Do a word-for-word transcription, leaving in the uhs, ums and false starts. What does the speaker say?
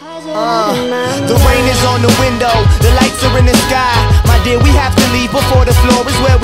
Uh, the rain is on the window, the lights are in the sky. My dear, we have to leave before the floor is where we